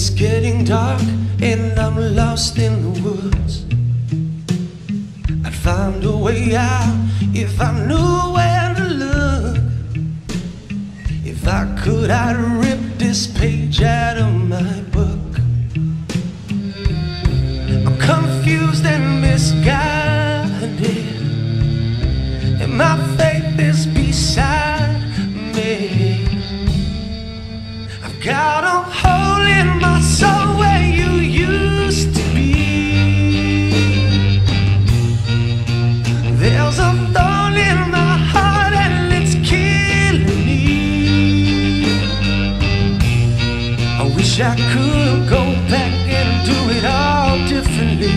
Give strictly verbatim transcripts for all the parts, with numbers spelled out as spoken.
It's getting dark and I'm lost in the woods. I'd find a way out if I knew where to look. If I could, I'd rip this page out of my book. I'm confused and misguided, and my faith is beside me. I've got a hole in my soul where you used to be. There's a thorn in my heart and it's killing me. I wish I could go back and do it all differently,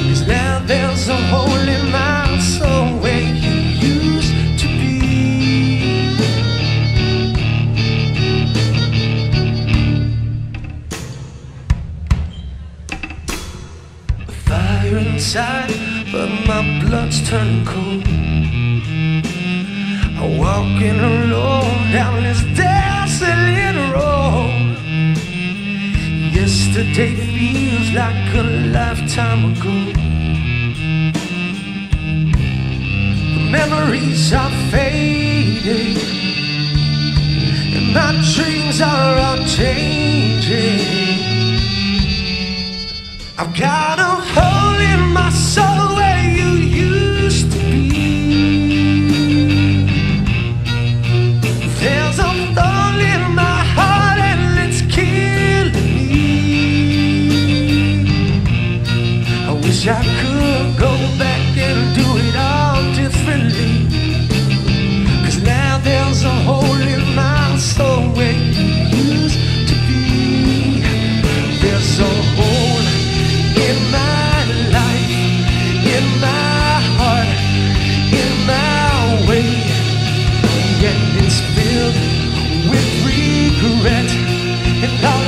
'cause now there's a hole in my soul where you used to be. A fire inside, but my blood's turning cold. I'm walking alone down this desolate road. Yesterday feels like a lifetime ago. The memories are fading and my dreams are all changing. I've got a hole in my soul where you used to be. There's a thorn in my heart and it's killing me. I wish I could go back and do it all differently, 'cause now there's a hole in my soul where you used to be. There's a hole in my life, in my heart, in my way, and it's filled with regret. And all